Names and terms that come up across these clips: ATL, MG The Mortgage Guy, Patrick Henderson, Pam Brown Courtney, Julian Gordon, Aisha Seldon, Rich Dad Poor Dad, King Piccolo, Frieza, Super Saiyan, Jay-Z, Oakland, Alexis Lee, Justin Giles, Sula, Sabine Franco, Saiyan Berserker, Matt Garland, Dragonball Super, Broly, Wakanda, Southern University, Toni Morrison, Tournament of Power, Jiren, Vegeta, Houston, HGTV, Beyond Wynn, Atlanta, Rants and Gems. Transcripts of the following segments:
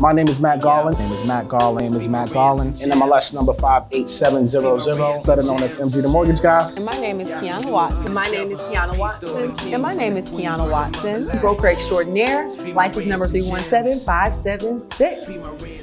My name is Matt Garland. My name is Matt Garland. My name is Matt Garland. NMLS number 58700, better known as MG the Mortgage Guy. And my name is Quiana Watson. My name is Quiana Watson. And my name is Quiana Watson. Broker extraordinaire, license number 317576.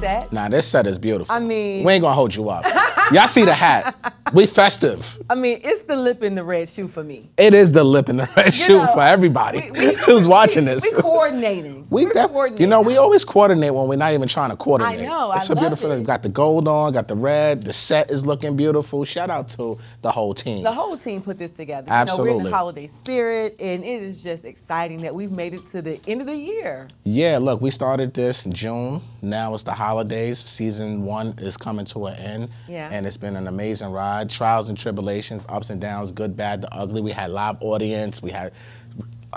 Set. Nah, this set is beautiful. I mean, we ain't gonna hold you up. Y'all see the hat. We festive. I mean, it's the lip in the red shoe for me. It is the lip in the red shoe for everybody who's watching this. We're coordinating. We're coordinating. You know, we always coordinate when we're not even trying to coordinate. I know. It's so beautiful. We've got the gold on, got the red. The set is looking beautiful. Shout out to the whole team. The whole team put this together. Absolutely. You know, we're in the holiday spirit, and it is just exciting that we've made it to the end of the year. Yeah, look, we started this in June. Now it's the holidays. Season one is coming to an end. Yeah. And it's been an amazing ride. Trials and tribulations, ups and downs, good, bad, the ugly. We had live audience. We had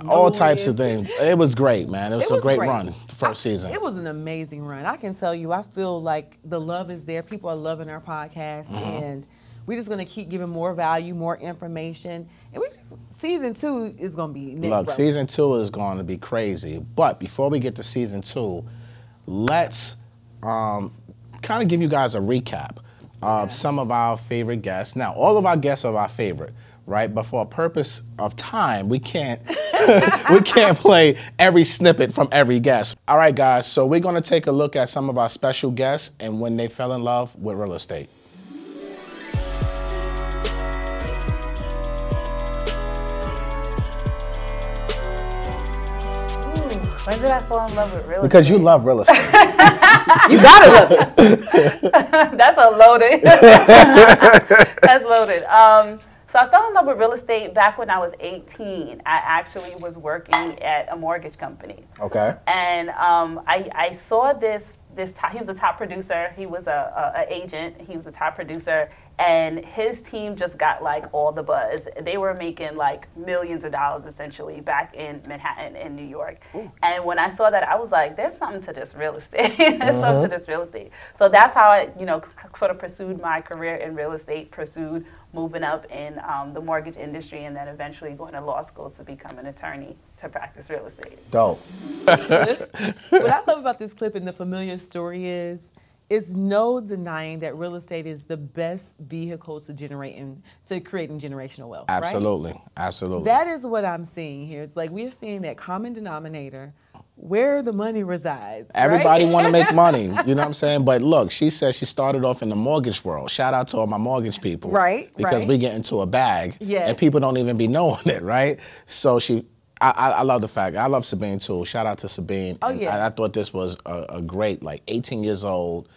all types of things. It was great, man. It was a great run, the first season. It was an amazing run. I can tell you, I feel like the love is there. People are loving our podcast, and we're just going to keep giving more value, more information. And we just, season two is going to be next. Look, season two is going to be crazy. But before we get to season two, let's kind of give you guys a recap of some of our favorite guests. Now, all of our guests are our favorite, right? But for a purpose of time, we can't play every snippet from every guest. All right, guys, so we're gonna take a look at some of our special guests and when they fell in love with real estate. When did I fall in love with real estate? Because you love real estate. You gotta love it. That's a loaded. That's loaded. So I fell in love with real estate back when I was 18. I actually was working at a mortgage company. Okay. And I saw this top, he was a top producer. He was a agent. He was a top producer. And his team just got like all the buzz. They were making like millions of dollars essentially back in Manhattan in New York. Ooh. And when I saw that, I was like, there's something to this real estate. There's something to this real estate. So that's how I, you know, sort of pursued my career in real estate, pursued moving up in the mortgage industry, and then eventually going to law school to become an attorney to practice real estate. Dope. What I love about this clip and the familiar story is, it's no denying that real estate is the best vehicle to creating generational wealth. Absolutely, right? Absolutely. That is what I'm seeing here. It's like we're seeing that common denominator where the money resides. Everybody want to make money, you know what I'm saying? But look, she says she started off in the mortgage world. Shout out to all my mortgage people. Right, because we get into a bag and people don't even be knowing it, right? So she, I love the fact. I love Sabine too. Shout out to Sabine. Oh, yeah. I thought this was a great, like 18 years old,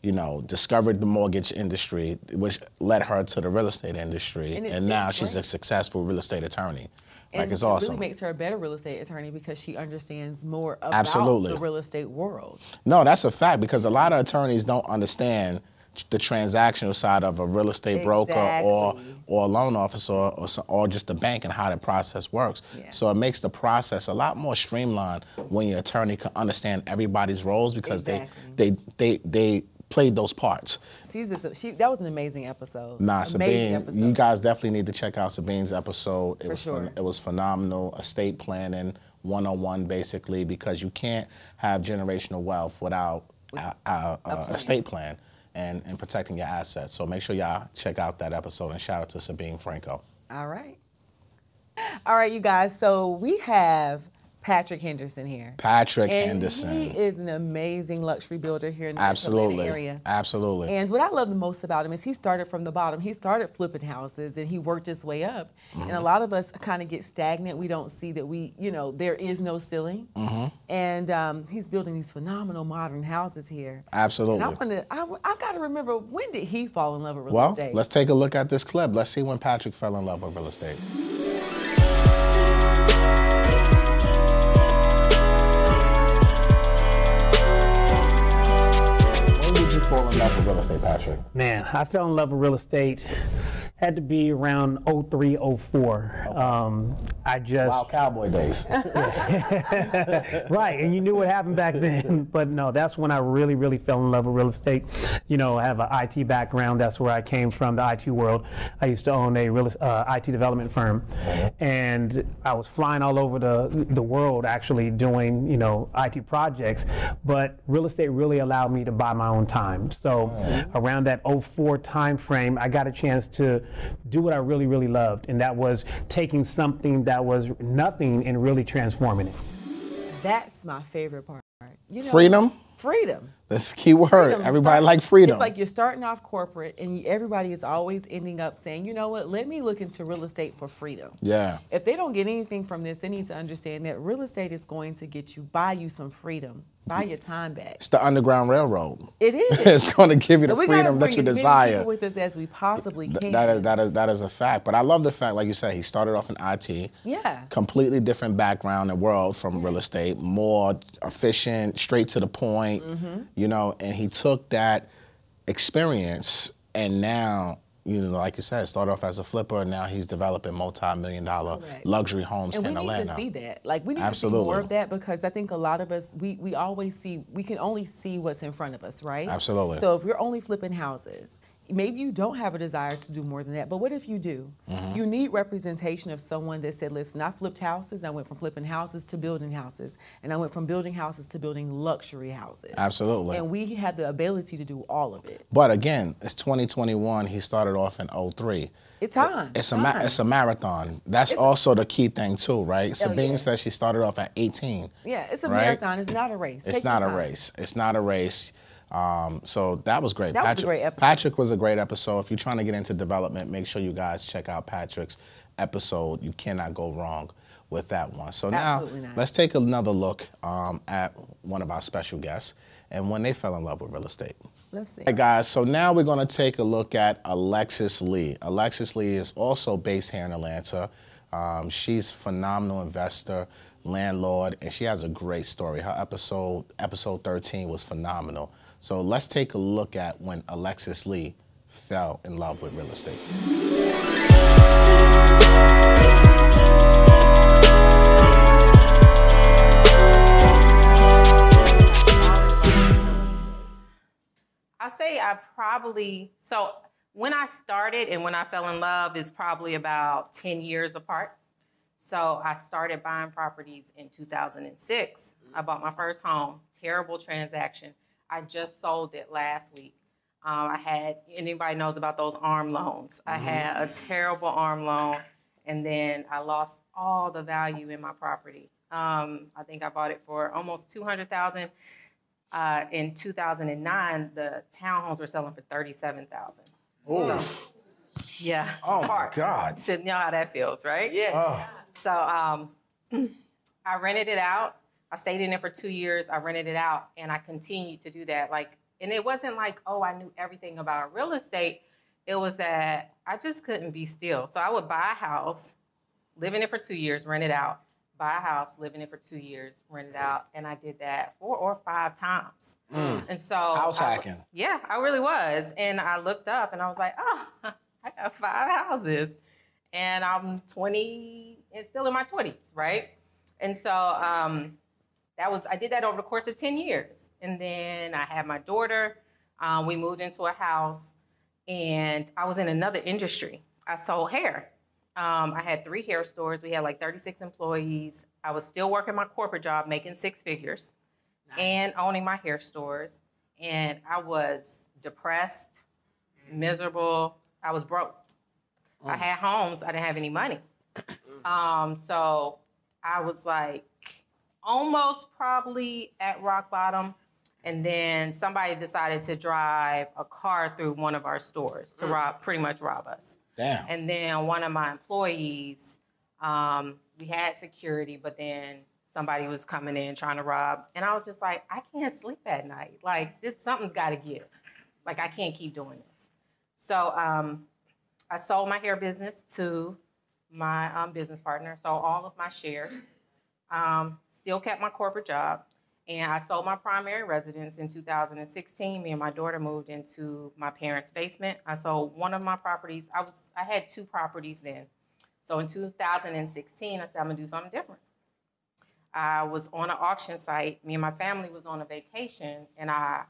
you know, discovered the mortgage industry, which led her to the real estate industry. And now she's a successful real estate attorney. And like, it's awesome. It really makes her a better real estate attorney because she understands more about the real estate world. No, that's a fact, because a lot of attorneys don't understand the transactional side of a real estate broker or a loan officer or just the bank and how the process works. Yeah. So it makes the process a lot more streamlined when your attorney can understand everybody's roles, because they played those parts. That was an amazing episode. Nah, amazing Sabine, episode. You guys definitely need to check out Sabine's episode. It was phenomenal. Estate planning 101, basically, because you can't have generational wealth without an estate plan. And protecting your assets. So make sure y'all check out that episode, and shout out to Sabine Franco. All right. All right, you guys. So we have Patrick Henderson here. Patrick Henderson. He is an amazing luxury builder here in the Atlanta area. Absolutely. And what I love the most about him is he started from the bottom. He started flipping houses and he worked his way up. And a lot of us kind of get stagnant. We don't see that you know, there is no ceiling. And he's building these phenomenal modern houses here. Absolutely. And I've got to remember, when did he fall in love with real estate? Well, let's take a look at this clip. Let's see when Patrick fell in love with real estate. When did you fall in love with real estate, Patrick? Man, I fell in love with real estate Had to be around 03, 04. I just... Wow, cowboy days. Right, and you knew what happened back then. But no, that's when I really, really fell in love with real estate. You know, I have an IT background. That's where I came from, the IT world. I used to own a IT development firm. And I was flying all over the world actually doing, you know, IT projects. But real estate really allowed me to buy my own time. So around that 04 time frame, I got a chance to do what I really, really loved, and that was taking something that was nothing and really transforming it. That's my favorite part. You know, freedom. Freedom. That's the key word. Freedom. Everybody like freedom. It's like you're starting off corporate, and everybody is always ending up saying, you know what, let me look into real estate for freedom. Yeah. If they don't get anything from this, they need to understand that real estate is going to get you, buy you some freedom. Buy your time back. It's the Underground Railroad. It is. It's going to give you the freedom that you desire. We with us as we possibly can. That is a fact. But I love the fact, like you said, he started off in IT. Yeah. Completely different background and world from real estate. More efficient, straight to the point. You know, and he took that experience and now, you know, like you said, started off as a flipper, and now he's developing multi-million-dollar luxury homes in Atlanta. And we need to see that. Like, we need to see more of that, because I think a lot of us, we always see, we can only see what's in front of us, right? Absolutely. So if you're only flipping houses, maybe you don't have a desire to do more than that, but what if you do? You need representation of someone that said, listen, I flipped houses, I went from flipping houses to building houses, and I went from building houses to building luxury houses. Absolutely. And we had the ability to do all of it. But again, it's 2021, he started off in 03. It's time. It's a marathon. That's also the key thing too, right? Sabine says she started off at 18. Yeah, it's a marathon, it's not a race. It's not a race, it's not a race. So that was great. That was a great episode. Patrick was a great episode. If you're trying to get into development, make sure you guys check out Patrick's episode. You cannot go wrong with that one. So absolutely now let's take another look at one of our special guests and when they fell in love with real estate. Let's see. Hey guys, so now we're going to take a look at Alexis Lee. Alexis Lee is also based here in Atlanta. She's a phenomenal investor, landlord, and she has a great story. Her episode 13 was phenomenal. So let's take a look at when Alexis Lee fell in love with real estate. I say I probably, so when I started and when I fell in love is probably about 10 years apart. So I started buying properties in 2006. I bought my first home, terrible transaction. I just sold it last week. I had, anybody knows about those ARM loans. I had a terrible ARM loan, and then I lost all the value in my property. I think I bought it for almost $200,000. In 2009, the townhomes were selling for $37,000. So, yeah. Oh my God. So you know how that feels, right? Yes. Oh. So I rented it out. I stayed in it for 2 years, I rented it out, and I continued to do that. Like, and it wasn't like, oh, I knew everything about real estate. It was that I just couldn't be still. So I would buy a house, live in it for 2 years, rent it out, buy a house, live in it for 2 years, rent it out. And I did that 4 or 5 times. And so house hacking. Yeah, I really was. And I looked up and I was like, oh, I got 5 houses. And I'm 20 and still in my 20s, right? And so I did that over the course of 10 years. And then I had my daughter. We moved into a house and I was in another industry. I sold hair. I had 3 hair stores. We had like 36 employees. I was still working my corporate job, making 6 figures and owning my hair stores. And I was depressed, miserable. I was broke. I had homes. I didn't have any money. So I was like, almost probably at rock bottom, and then somebody decided to drive a car through one of our stores to pretty much rob us. Damn. And then one of my employees, we had security, but then somebody was coming in trying to rob, and I was just like, I can't sleep at night. Like, this, something's got to give. Like, I can't keep doing this. So I sold my hair business to my business partner, sold all of my shares. Still kept my corporate job, And I sold my primary residence in 2016. Me and my daughter moved into my parents' basement. I sold one of my properties. I had two properties then. So in 2016, I said, I'm going to do something different. I was on an auction site. Me and my family was on a vacation, and I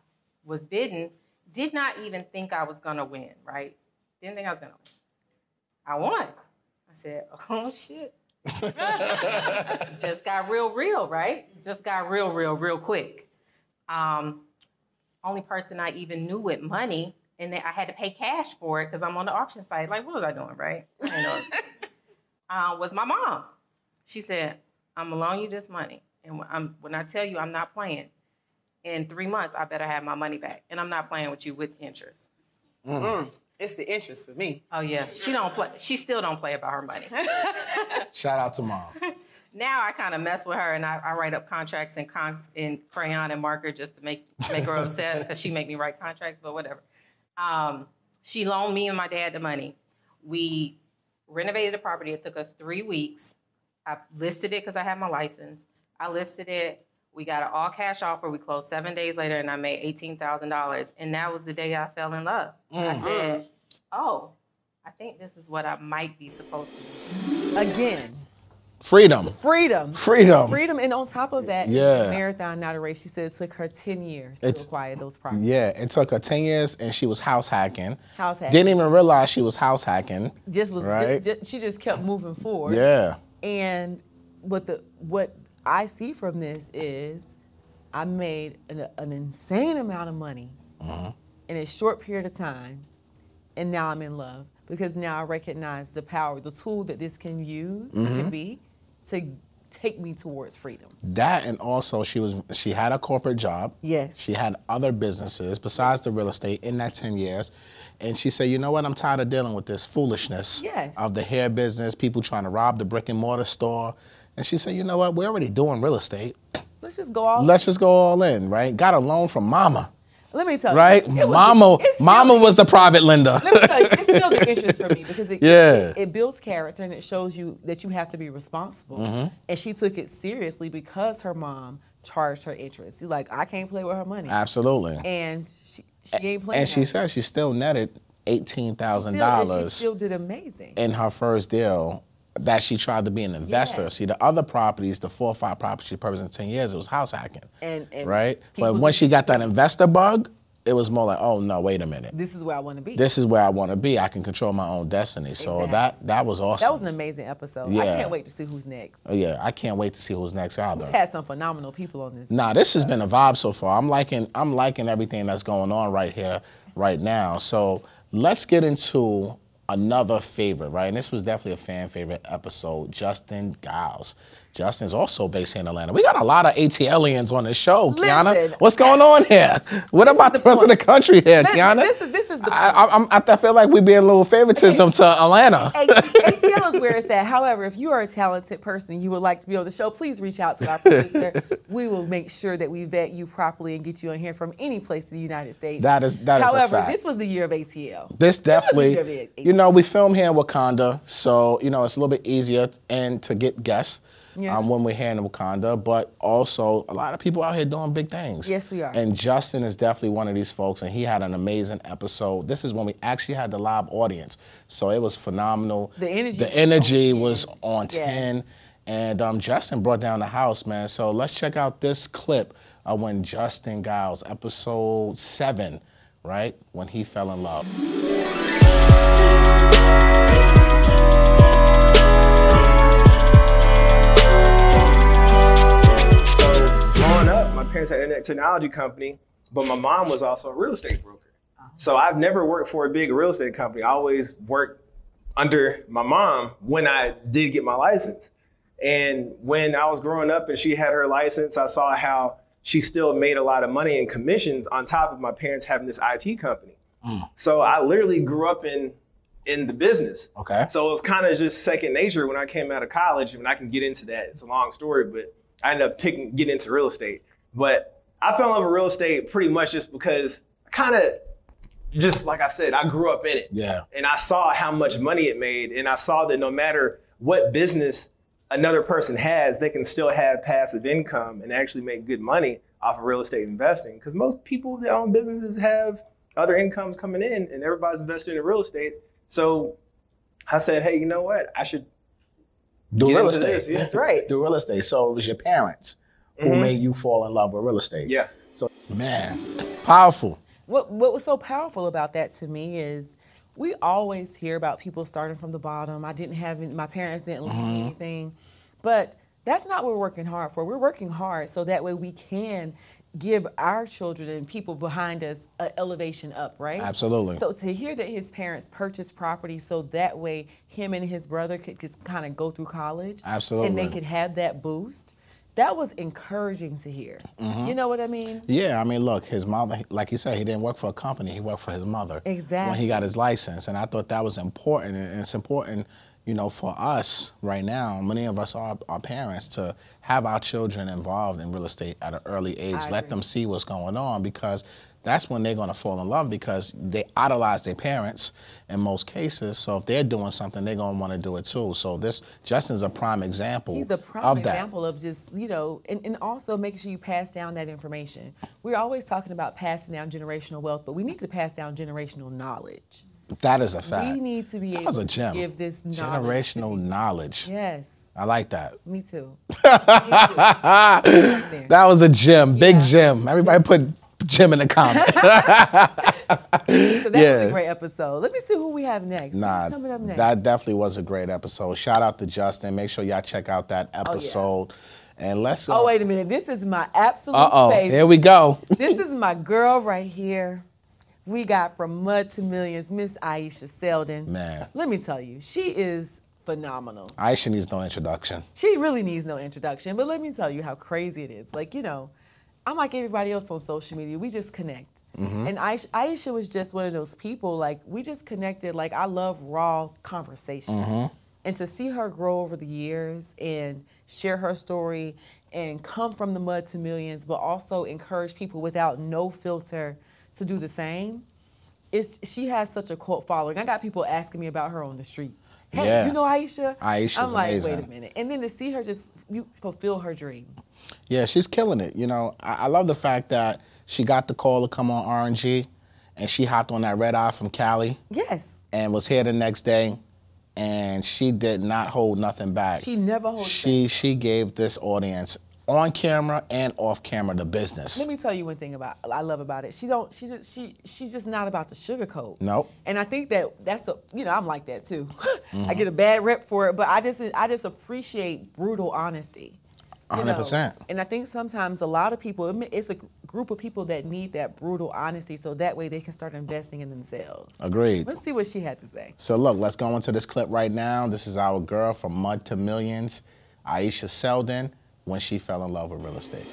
was bidding. Did not even think I was going to win, right? Didn't think I was going to win. I won. I said, oh, shit. Just got real, right? Just got real quick. Only person I even knew with money, and I had to pay cash for it because I'm on the auction site. Like, what was I doing, right? I didn't know what I was doing. Was my mom. She said, I'm going to loan you this money. And when I tell you I'm not playing, in 3 months, I better have my money back. And I'm not playing with you with interest. Mm-hmm. It's the interest for me. Oh, yeah. She don't play. She still don't play about her money. Shout out to mom. Now I kind of mess with her, and I write up contracts in crayon and marker just to make her upset because she make me write contracts, but whatever. She loaned me and my dad the money. We renovated the property. It took us 3 weeks. I listed it because I had my license. I listed it. We got an all-cash offer. We closed 7 days later, and I made $18,000. And that was the day I fell in love. Mm-hmm. I said, oh, I think this is what I might be supposed to do. Again. Freedom. And on top of that, yeah. Marathon, not a race. She said it took her 10 years to acquire those properties. Yeah, it took her 10 years, and she was house hacking. Didn't even realize she was house hacking. She just kept moving forward. Yeah. And what I see from this is I made an insane amount of money in a short period of time, and now I'm in love because now I recognize the power, the tool that this can use can be to take me towards freedom. That, and also she had a corporate job. Yes. She had other businesses besides the real estate in that 10 years. And she said, you know what, I'm tired of dealing with this foolishness of the hair business, people trying to rob the brick and mortar store. And she said, you know what, we're already doing real estate. Let's just go all in. Let's just go all in, right? Got a loan from mama. Let me tell you. Right? Mama was the private lender. Let me tell you, it's still the interest for me because it builds character and it shows you that you have to be responsible. Mm-hmm. And she took it seriously because her mom charged her interest. She's like, I can't play with her money. Absolutely. And she ain't playing. And she said she still netted $18,000. She still did amazing. In her first deal. That she tried to be an investor. Yes. See, the other properties, the 4 or 5 properties she purchased in 10 years, it was house hacking, and right? But once she got that investor bug, it was more like, oh, no, wait a minute. This is where I want to be. This is where I want to be. I can control my own destiny. Exactly. So that was awesome. That was an amazing episode. Yeah. I can't wait to see who's next. Yeah, I can't wait to see who's next either. We've had some phenomenal people on this. Nah, this has been a vibe so far. I'm liking everything that's going on right here, right now. So let's get into another favorite, right? And this was definitely a fan favorite episode, Justin Giles. Justin's also based here in Atlanta. We got a lot of ATLians on this show, Quiana. What's going on here? What about the rest of the country here, Quiana? This is the point. I feel like we're being a little favoritism to Atlanta. ATL is where it's at. However, if you are a talented person, you would like to be on the show, please reach out to our producer. We will make sure that we vet you properly and get you on here from any place in the United States. However, a fact. This was the year of ATL. This definitely, you know, we film here in Wakanda, so, you know, it's a little bit easier and to get guests. Yeah. When we're here in Wakanda, but also a lot of people out here doing big things. Yes, we are. And Justin is definitely one of these folks, and he had an amazing episode. This is when we actually had the live audience, so it was phenomenal. The energy was on 10, and Justin brought down the house, man. So let's check out this clip of when Justin Giles, episode 7, right, when he fell in love. My parents had an internet technology company, but my mom was also a real estate broker. So I've never worked for a big real estate company. I always worked under my mom when I did get my license. And when I was growing up and she had her license, I saw how she still made a lot of money in commissions on top of my parents having this IT company. So I literally grew up in the business. Okay. So it was kind of just second nature when I came out of college, and I can get into that. It's a long story, but I ended up getting into real estate. But I fell in love with real estate pretty much just because I kind of, just like I said, I grew up in it. Yeah. And I saw how much money it made. And I saw that no matter what business another person has, they can still have passive income and actually make good money off of real estate investing. Because most people that own businesses have other incomes coming in, and everybody's invested in real estate. So I said, hey, you know what? I should do real estate. Yeah. That's right. Do real estate. So it was your parents who made you fall in love with real estate. Yeah. So, man, powerful. What was so powerful about that to me is we always hear about people starting from the bottom. I didn't have, my parents didn't leave me anything, but that's not what we're working hard for. We're working hard so that way we can give our children and people behind us an elevation up, right? Absolutely. So to hear that his parents purchased property so that way him and his brother could just kind of go through college. Absolutely. And they could have that boost. That was encouraging to hear. You know what I mean? Yeah, I mean, look, his mother, like you said, he didn't work for a company, he worked for his mother. Exactly. When he got his license, and I thought that was important, and it's important, you know, for us right now, many of us are our parents, to have our children involved in real estate at an early age. Let them see what's going on, because that's when they're gonna fall in love, because they idolize their parents in most cases. So if they're doing something, they're gonna wanna do it too. So this, Justin's a prime example of that. He's a prime example of just, you know, and also making sure you pass down that information. We're always talking about passing down generational wealth, but we need to pass down generational knowledge. That is a fact. We need to be able to give this knowledge. Generational knowledge. Yes. I like that. Me too. Me too. That was a gem, big gem. Everybody put Jim in the comments. So that was a great episode. Let me see who we have next. Nah, coming up next. That definitely was a great episode. Shout out to Justin. Make sure y'all check out that episode. And let's oh, wait a minute. This is my absolute favorite. Here we go. This is my girl right here. We got From Mud to Millions, Miss Aisha Seldon. Man. Let me tell you, she is phenomenal. Aisha needs no introduction. She really needs no introduction. But let me tell you how crazy it is. Like, you know, I'm like everybody else on social media. We just connect. And Aisha was just one of those people, like, we just connected. Like, I love raw conversation. And to see her grow over the years and share her story and come from the mud to millions, but also encourage people without no filter to do the same. It's, she has such a cult following. I got people asking me about her on the streets. Hey, you know Aisha? Aisha's I'm like, amazing. Wait a minute. And then to see her just fulfill her dream. Yeah, she's killing it. You know, I love the fact that she got the call to come on RNG, and she hopped on that red eye from Cali. Yes. And was here the next day, and she did not hold nothing back. She never holds back. She gave this audience, on camera and off camera, the business. Let me tell you one thing about I love about it. She don't. She's just not about the sugarcoat. Nope. And I think that's a, you know, I'm like that too. I get a bad rep for it, but I just appreciate brutal honesty. 100%. And I think sometimes a lot of people, it's a group of people that need that brutal honesty, so that way they can start investing in themselves. Agreed. Let's see what she had to say. So look, let's go into this clip right now. This is our girl From Mud to Millions, Aisha Seldon, when she fell in love with real estate.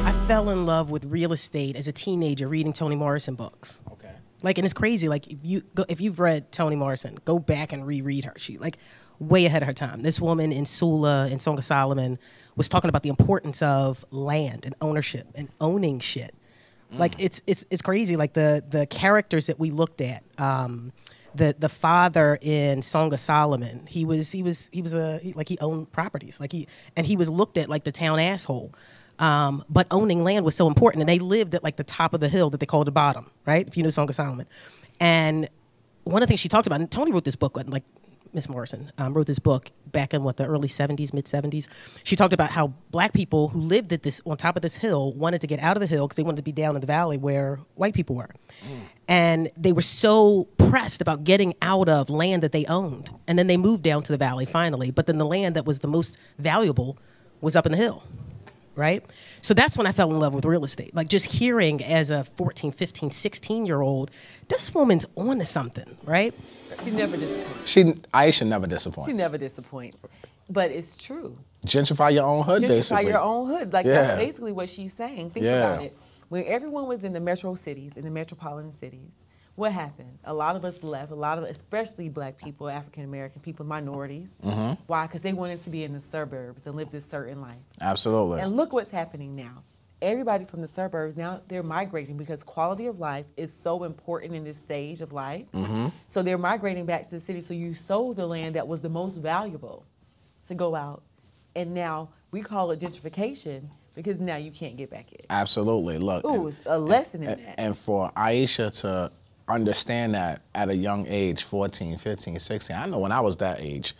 I fell in love with real estate as a teenager reading Toni Morrison books. Okay. Like, and it's crazy, like if you've read Toni Morrison, go back and reread her. She, like, way ahead of her time. This woman in Sula and Song of Solomon was talking about the importance of land and ownership and owning shit. Like, it's crazy, like the characters that we looked at, the father in Song of Solomon, he owned properties, like he was looked at like the town asshole, but owning land was so important, and they lived at like the top of the hill that they called the bottom, right? If you know Song of Solomon. And one of the things she talked about, and Toni wrote this book, like Miss Morrison wrote this book back in the early 70s, mid 70s. She talked about how black people who lived at this, on top of this hill, wanted to get out of the hill because they wanted to be down in the valley where white people were. And they were so pressed about getting out of land that they owned. And then they moved down to the valley finally. But then the land that was the most valuable was up in the hill, right? So that's when I fell in love with real estate. Like, just hearing as a 14, 15, 16-year-old, this woman's on to something, right? She never disappoints. Aisha never disappoints. She never disappoints. But it's true. Gentrify your own hood, basically. Gentrify your own hood. Like, that's basically what she's saying. Think about it. When everyone was in the metro cities, in the metropolitan cities, what happened? A lot of us left, a lot of, especially black people, African-American people, minorities. Why? Because they wanted to be in the suburbs and live this certain life. Absolutely. And look what's happening now. everybody from the suburbs, now they're migrating because quality of life is so important in this stage of life. Mm-hmm. So they're migrating back to the city. So you sold the land that was the most valuable to go out. And now we call it gentrification because now you can't get back in. Absolutely. Look. Ooh, it's a lesson in that. And for Aisha to understand that at a young age, 14, 15, 16, I know when I was that age,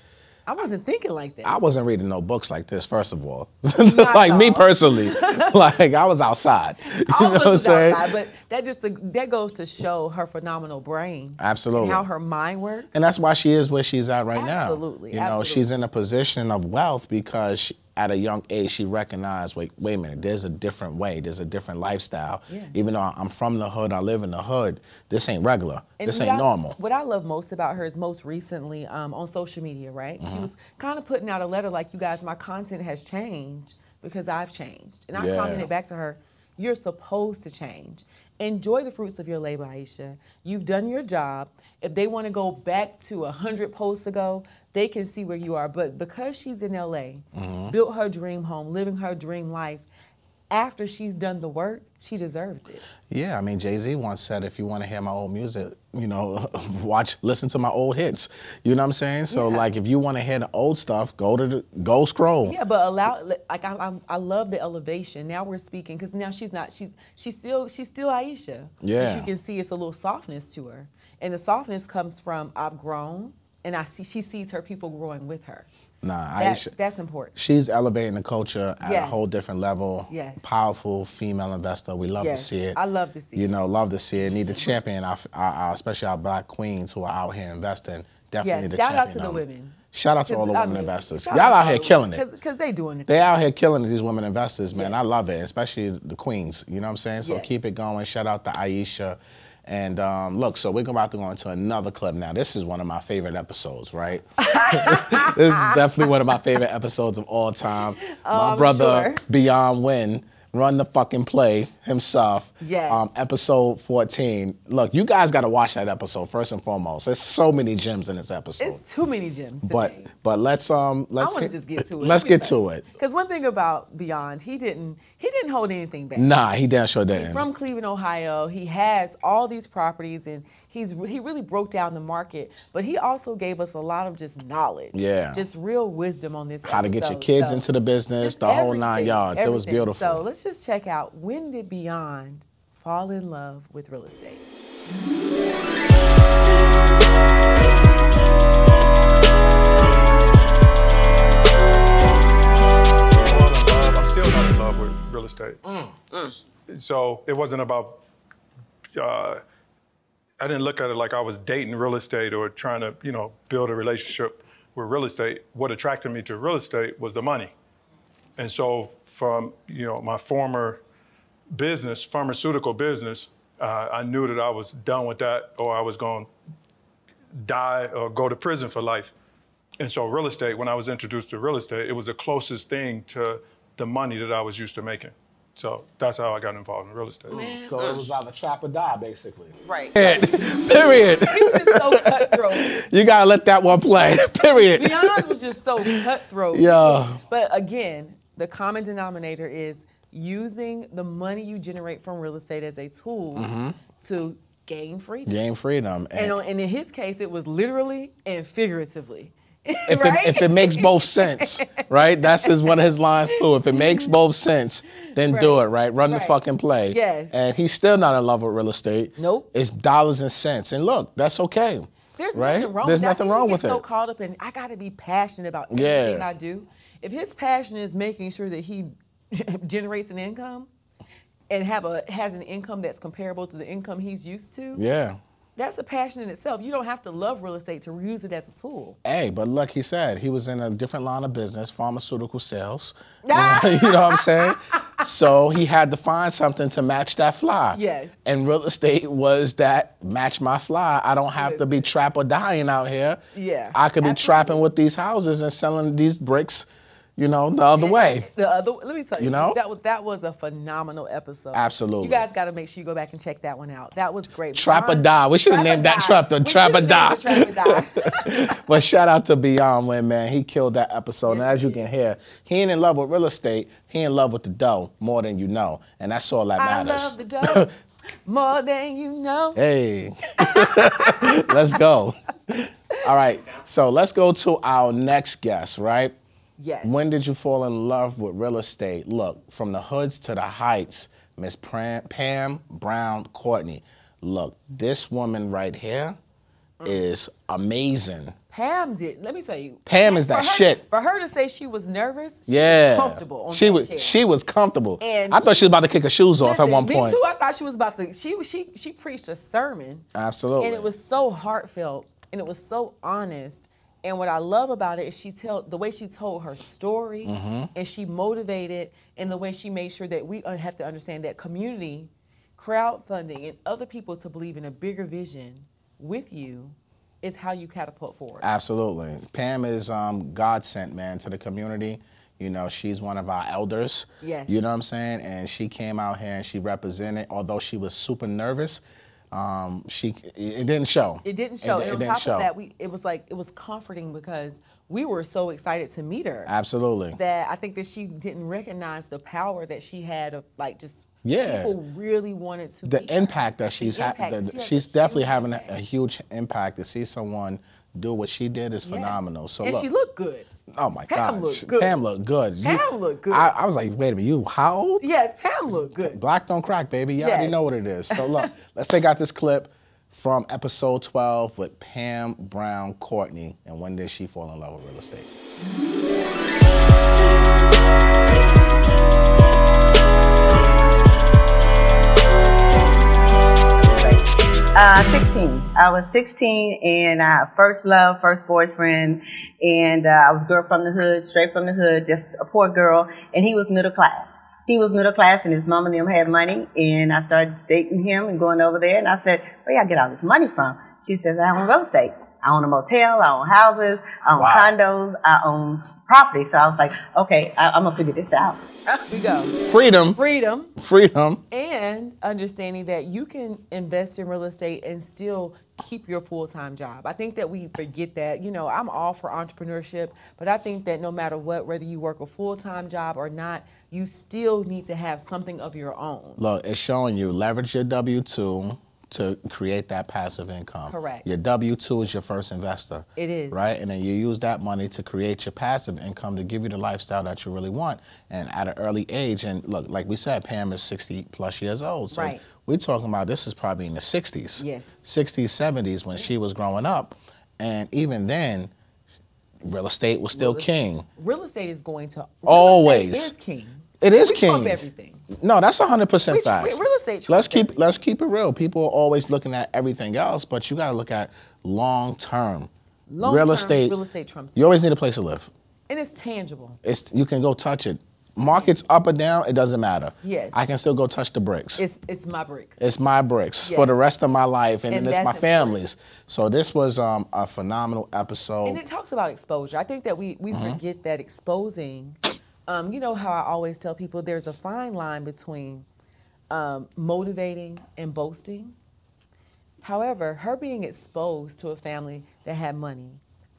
I wasn't thinking like that. I wasn't reading no books like this, first of all. Like me personally. Like I was outside. You know what I'm saying? Outside, but that just that goes to show her phenomenal brain. Absolutely. And how her mind works. And that's why she is where she's at right now. Absolutely. You know, she's in a position of wealth because she, at a young age, she recognized, wait a minute, there's a different way, there's a different lifestyle. Yeah. Even though I'm from the hood, I live in the hood, this ain't regular, and this ain't normal. What I love most about her is most recently on social media, right? Mm-hmm. She was kind of putting out a letter like, you guys, my content has changed because I've changed. And I commented back to her, you're supposed to change. Enjoy the fruits of your labor, Aisha. You've done your job. If they want to go back to 100 posts ago, they can see where you are. But because she's in LA, mm-hmm. built her dream home, living her dream life, after she's done the work, she deserves it. Yeah, I mean, Jay-Z once said, if you want to hear my old music, you know, listen to my old hits. You know what I'm saying? So, like, if you want to hear the old stuff, go scroll. Yeah, but I love the elevation. Now we're speaking, because now she's still Aisha. Yeah. As you can see, it's a little softness to her. And the softness comes from, I've grown, and she sees her people growing with her. Nah, that's important. She's elevating the culture at a whole different level. Yes. Powerful female investor. We love to see it. I love to see it. You know, love to see it. Need to champion, especially our black queens who are out here investing. Definitely need to champion. Shout out to the women. Shout out to all the women investors. Y'all out here killing it. Because they doing it. They out here killing it, these women investors, man. I love it, especially the queens. You know what I'm saying? So keep it going. Shout out to Aisha. And look, so we're about to go into another clip now. This is one of my favorite episodes, right? This is definitely one of my favorite episodes of all time. My brother, Beyond Wynn, run the fucking play himself. Yes. Episode 14. Look, you guys got to watch that episode first and foremost. There's so many gems in this episode. It's too many gems. But let's I want to just get to it. Let's get to it. Because one thing about Beyond, he didn't hold anything back. Nah, he damn sure didn't. He's from Cleveland, Ohio. He has all these properties, and he really broke down the market. But he also gave us a lot of just knowledge. Yeah. Just real wisdom on this. How to get your kids into the business, the whole 9 yards. Everything. It was beautiful. So let's just check out, when did Beyond fall in love with real estate? Not in love with real estate. So it wasn't about, I didn't look at it like I was dating real estate or trying to, you know, build a relationship with real estate. What attracted me to real estate was the money. And so from, you know, my former business, pharmaceutical business, I knew that I was done with that, or I was going to die or go to prison for life. And so real estate, when I was introduced to real estate, it was the closest thing to the money that I was used to making. So that's how I got involved in real estate. Man. So it was either trap or die, basically. Right. Period. He was just so cutthroat. You gotta let that one play. Period. Beyond was just so cutthroat. Yeah. But again, the common denominator is using the money you generate from real estate as a tool to gain freedom. Gain freedom. And in his case, it was literally and figuratively. If it makes both sense, right? That's one of his lines too. If it makes both sense, then do it, right? Run the fucking play. Yes. And he's still not in love with real estate. Nope. It's dollars and cents. And look, that's okay. There's nothing wrong with that. There's nothing wrong with it. So caught up in, I got to be passionate about everything I do. If his passion is making sure that he generates an income and has an income that's comparable to the income he's used to. Yeah. That's a passion in itself. You don't have to love real estate to use it as a tool. Hey, but look, he said he was in a different line of business, pharmaceutical sales. You know what I'm saying? So he had to find something to match that fly. Yes. And real estate was that match my fly. I don't have to be trap or dying out here. Yeah. I could be trapping with these houses and selling these bricks. you know, the other way. The other, let me tell you, that was a phenomenal episode. Absolutely. You guys got to make sure you go back and check that one out. That was great. Trap or Die. We should have named that trap the Trap or Die. But shout out to Beyond Wynn, man. He killed that episode. Yes, and as you can hear, he ain't in love with real estate. He in love with the dough more than you know. And that's all that matters. I love the dough. More than you know. Hey, let's go. All right, so let's go to our next guest, right? Yes. When did you fall in love with real estate? Look, from the hoods to the heights, Miss Pam Brown Courtney. Look, this woman right here is amazing. Pam did. Let me tell you. Pam is that shit. For her to say she was nervous, she was comfortable on that chair. She was comfortable. And I thought she was about to kick her shoes off at one point. Me too. I thought she was about to. She preached a sermon. Absolutely. And it was so heartfelt and it was so honest. And what I love about it is the way she told her story, and she motivated, and the way she made sure that we have to understand that community, crowdfunding, and other people to believe in a bigger vision with you is how you catapult forward. Absolutely. Pam is God sent, man, to the community. You know, she's one of our elders. Yes. You know what I'm saying? And she came out here and she represented, although she was super nervous, it didn't show. It didn't show. And on top of that, it was comforting because we were so excited to meet her. Absolutely. That I think that she didn't recognize the power that she had of like just people really wanted to. The impact that she's had, she's definitely having a huge impact. To see someone do what she did is phenomenal. So, and look, she looked good. Oh my God. Pam looked good. Pam looked good. I was like, wait a minute, you how old? Yes, Pam looked good. Black don't crack, baby. Y'all already know what it is. So look, let's take out this clip from episode 12 with Pam Brown Courtney, and when did she fall in love with real estate? I was 16, and first love, first boyfriend, and I was a girl from the hood, straight from the hood, just a poor girl, and he was middle class. He was middle class, and his mom and them had money, and I started dating him and going over there, and I said, where y'all get all this money from? She says, I own real estate. I own a motel, I own houses, I own condos, I own property. So I was like, okay, I'm going to figure this out. Up we go. Freedom. Freedom. Freedom. And understanding that you can invest in real estate and still keep your full-time job. I think that we forget that. You know, I'm all for entrepreneurship, but I think that no matter what, whether you work a full-time job or not, you still need to have something of your own. Look, it's showing you leverage your W-2 to create that passive income. Correct. Your W-2 is your first investor. It is. Right? And then you use that money to create your passive income to give you the lifestyle that you really want. And at an early age, and look, like we said, Pam is 60+ years old. So we're talking about this is probably in the 60s. Yes. 60s, 70s when she was growing up. And even then, real estate was still king. Real estate is going to always. Real estate is king. It is king. Trump everything. No, that's 100% facts. Real estate. Let's keep it real. People are always looking at everything else, but you got to look at long term. Long term real estate. Real estate trumps. You always need a place to live. And it's tangible. It's you can go touch it. Markets up or down, it doesn't matter. Yes. I can still go touch the bricks. It's my bricks. It's my bricks for the rest of my life, and it's my family's. So this was a phenomenal episode. And it talks about exposure. I think that we forget that exposing. You know how I always tell people there's a fine line between motivating and boasting. However, her being exposed to a family that had money,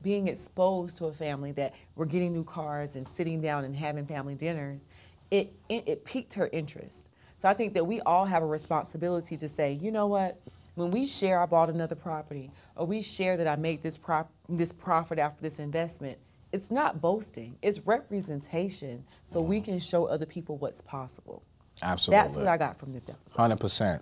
being exposed to a family that were getting new cars and sitting down and having family dinners, it piqued her interest. So I think that we all have a responsibility to say, you know what? When we share I bought another property, or we share that I made this profit after this investment, it's not boasting, it's representation, so we can show other people what's possible. Absolutely. That's what I got from this episode.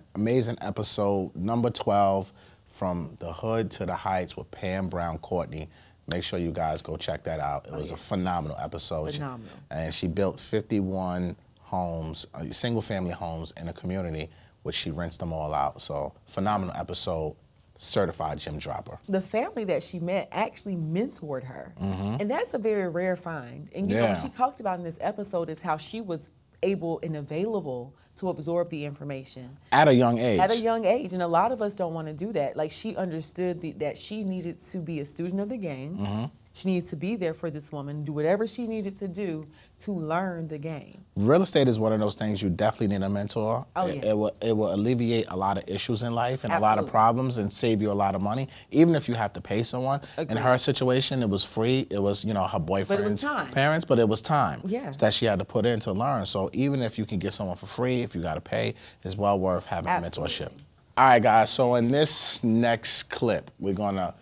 100%. Amazing episode, number 12, From the Hood to the Heights with Pam Brown Courtney. Make sure you guys go check that out. It was a phenomenal episode. Phenomenal. And she built 51 homes, single family homes in a community, which she rents them all out. So phenomenal episode. Certified gym dropper. The family that she met actually mentored her. And that's a very rare find. And you know what she talked about in this episode is how she was able and available to absorb the information. At a young age. At a young age. And a lot of us don't want to do that. Like she understood that she needed to be a student of the game. She needed to be there for this woman, do whatever she needed to do to learn the game. Real estate is one of those things you definitely need a mentor. Oh, yes. It will alleviate a lot of issues in life and a lot of problems and save you a lot of money, even if you have to pay someone. Agreed. In her situation, it was free. It was, you know, her boyfriend's parents, but it was time that she had to put in to learn. So even if you can get someone for free, if you got to pay, it's well worth having a mentorship. All right, guys, so in this next clip, we're going to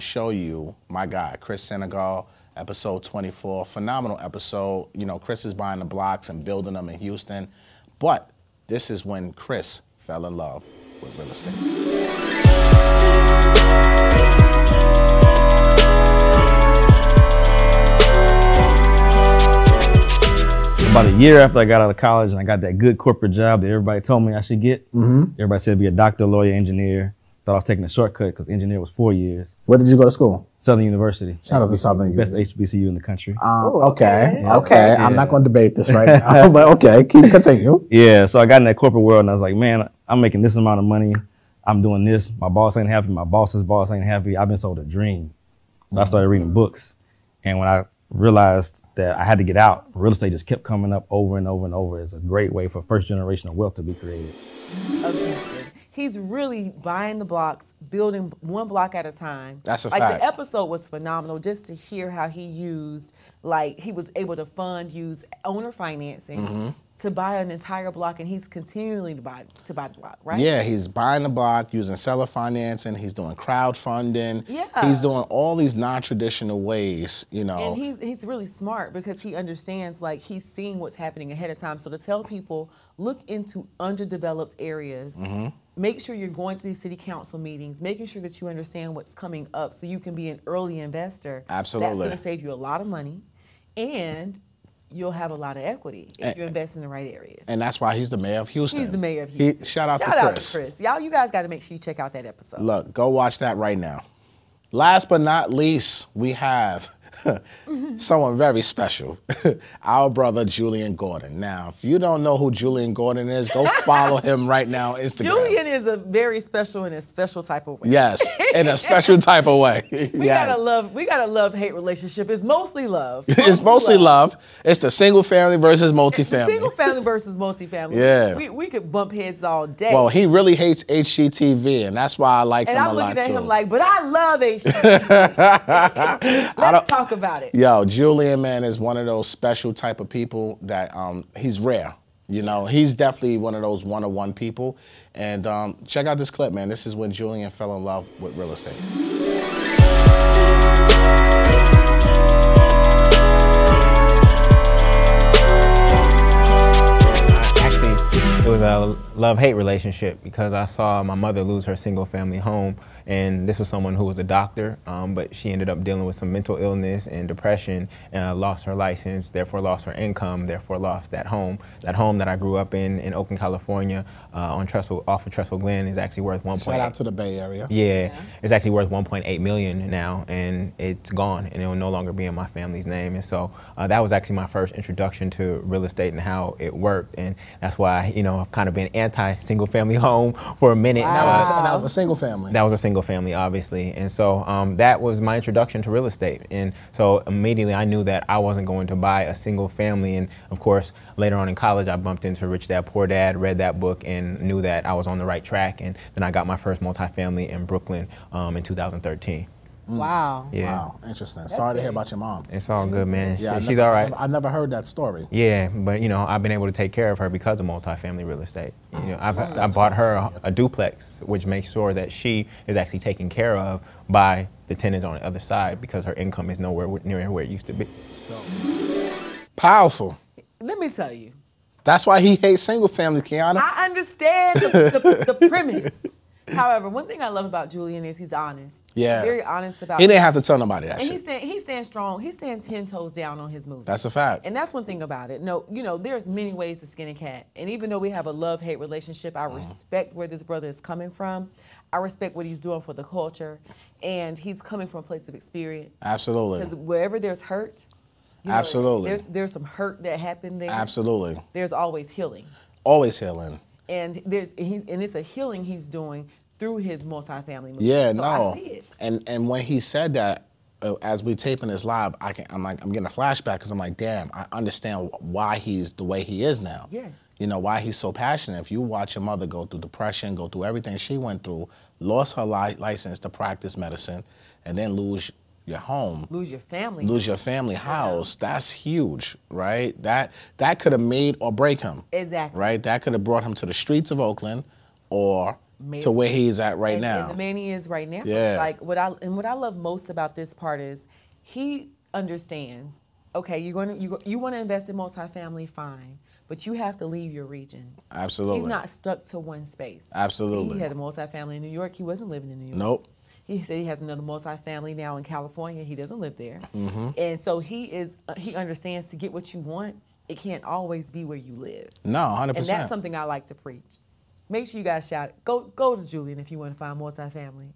show you my guy, Chris Senegal, episode 24. Phenomenal episode. You know, Chris is buying the blocks and building them in Houston. But this is when Chris fell in love with real estate. About a year after I got out of college and I got that good corporate job that everybody told me I should get, everybody said be a doctor, lawyer, engineer. Thought I was taking a shortcut because engineer was 4 years. Where did you go to school? Southern University. Shout out to Southern University. Best HBCU in the country. Okay. I'm not going to debate this right now, but okay, keep continue. Yeah, so I got in that corporate world and I was like, man, I'm making this amount of money. I'm doing this. My boss ain't happy. My boss's boss ain't happy. I've been sold a dream. So I started reading books. And when I realized that I had to get out, real estate just kept coming up over and over and over. It's a great way for first generation of wealth to be created. Okay. He's really buying the blocks, building one block at a time. That's a fact. Like, the episode was phenomenal just to hear how he used, like, he was able to use owner financing to buy an entire block, and he's continually to buy the block, right? Yeah, he's buying the block, using seller financing, he's doing crowdfunding. Yeah. He's doing all these non-traditional ways, you know. And he's really smart because he understands, like, he's seeing what's happening ahead of time. So to tell people, look into underdeveloped areas, make sure you're going to these city council meetings, making sure that you understand what's coming up so you can be an early investor. Absolutely. That's going to save you a lot of money, and you'll have a lot of equity if you invest in the right areas. And that's why he's the mayor of Houston. He's the mayor of Houston. Shout out to Chris. Y'all, you guys got to make sure you check out that episode. Look, go watch that right now. Last but not least, we have someone very special, our brother Julian Gordon. Now, if you don't know who Julian Gordon is, go follow him right now on Instagram. Julian is a very special in a special type of way. Yes, in a special type of way. We got a love-hate relationship. It's mostly love. It's mostly love. It's the single family versus multifamily. Single family versus multifamily. Yeah. We could bump heads all day. Well, he really hates HGTV, and that's why I like him a lot. And I'm looking at him like, but I love HGTV. Let's talk about it. Yo, Julian, man, is one of those special type of people that he's rare. You know, he's definitely one of those one-on-one people. And check out this clip, man. This is when Julian fell in love with real estate. Actually, it was a love-hate relationship because I saw my mother lose her single-family home. And this was someone who was a doctor, but she ended up dealing with some mental illness and depression, and lost her license, therefore lost her income, therefore lost that home. That home that I grew up in Oakland, California, on Trestle, off of Trestle Glen, is actually worth 1.8. Shout out to the Bay Area. Yeah, it's actually worth 1.8 million now, and it's gone, and it will no longer be in my family's name. And so that was actually my first introduction to real estate and how it worked, and that's why, you know, I've kind of been anti-single-family home for a minute. Wow. That was a single family. That was a single family, obviously. And so that was my introduction to real estate. And so immediately I knew that I wasn't going to buy a single family. And of course, later on in college, I bumped into Rich Dad Poor Dad, read that book, and knew that I was on the right track. And then I got my first multifamily in Brooklyn in 2013. Wow. Yeah. Wow. Interesting. That's Sorry to hear about your mom. It's all good, man. Yeah, she's all right. I never heard that story. Yeah, but you know, I've been able to take care of her because of multifamily real estate. You know, I bought her a duplex, which makes sure that she is actually taken care of by the tenants on the other side because her income is nowhere near where it used to be. Powerful. Let me tell you. That's why he hates single family, Quiana. I understand the premise. However, one thing I love about Julian is he's honest. Yeah. He's very honest about it. He didn't have to tell nobody that shit. And he stands strong. He stands 10 toes down on his movie. That's a fact. And that's one thing about it. No, you know, there's many ways to skin a cat. And even though we have a love-hate relationship, I respect where this brother is coming from. I respect what he's doing for the culture. And he's coming from a place of experience. Absolutely. Because wherever there's hurt, you know, absolutely. There's some hurt that happened there. Absolutely. There's always healing. Always healing. And it's a healing he's doing through his multifamily movement. Yeah, so no. I see it. And when he said that, as we taping this live, I'm getting a flashback because I'm like, damn, I understand why he's the way he is now. Yes. You know, why he's so passionate. If you watch your mother go through depression, go through everything she went through, lost her license to practice medicine, and then lose your home. Lose your family. Lose your family house. That's huge, right? That could have made or break him. Exactly. Right? That could have brought him to the streets of Oakland or to where he's at right now. And the man he is right now. Yeah. Like, what I love most about this part is he understands, okay, you want to invest in multifamily, fine. But you have to leave your region. Absolutely. He's not stuck to one space. Absolutely. He had a multifamily in New York. He wasn't living in New York. Nope. He said he has another multifamily now in California. He doesn't live there. Mm-hmm. And so he understands to get what you want, it can't always be where you live. No, 100%. And that's something I like to preach. Make sure you guys shout, go to Julian if you want to find multifamily.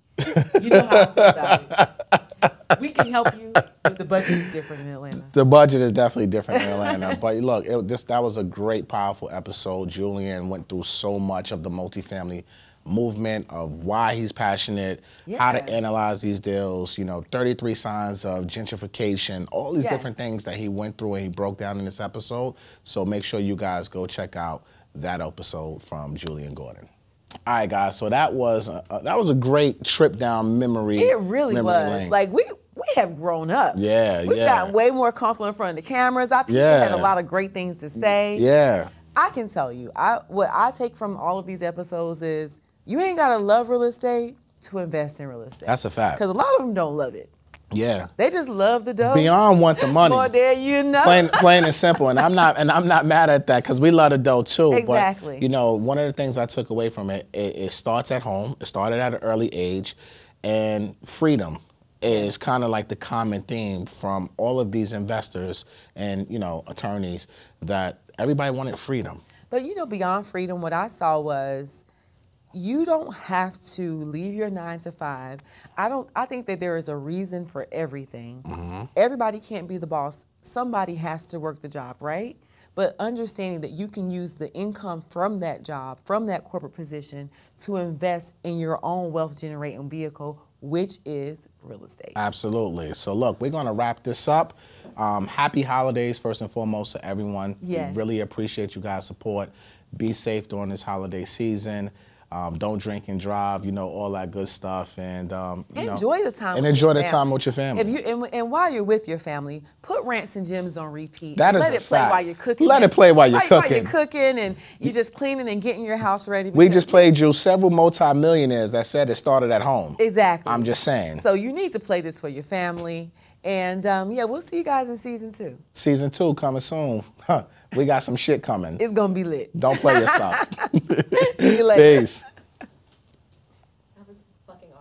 You know how I feel about it. We can help you, but the budget is different in Atlanta. The budget is definitely different in Atlanta. But look, that was a great, powerful episode. Julian went through so much of the multifamily movement, of why he's passionate, how to analyze these deals, you know, 33 signs of gentrification, all these different things that he went through and he broke down in this episode. So make sure you guys go check out that episode from Julian Gordon. All right, guys. So that was a great trip down memory. It really was. Like we have grown up. Yeah, we've gotten way more comfortable in front of the cameras. Our people had a lot of great things to say. Yeah, I can tell you. What I take from all of these episodes is you ain't gotta love real estate to invest in real estate. That's a fact. Because a lot of them don't love it. Yeah, they just love the dough. Beyond want the money. More there, you know. Plain and simple. And I'm not mad at that because we love the dough too. Exactly. But, you know, one of the things I took away from it, it starts at home. It started at an early age, and freedom is kind of like the common theme from all of these investors and, you know, attorneys, that everybody wanted freedom. But, you know, beyond freedom, what I saw was, you don't have to leave your 9 to 5. I think that there is a reason for everything. Mm-hmm. Everybody can't be the boss. Somebody has to work the job, right? But understanding that you can use the income from that job, from that corporate position, to invest in your own wealth generating vehicle, which is real estate. Absolutely. So look, we're gonna wrap this up. Happy holidays first and foremost to everyone. Yes. We really appreciate you guys' support. Be safe during this holiday season. Don't drink and drive, you know, all that good stuff, and enjoy the time with your family. And while you're with your family, put Rants and Gems on repeat. Let it play while you're cooking and you're just cleaning and getting your house ready. We just played you several multimillionaires that said it started at home. Exactly. I'm just saying. So you need to play this for your family, and yeah, we'll see you guys in season 2. Season 2 coming soon. We got some shit coming. It's gonna be lit. Don't play yourself. See you later. Peace.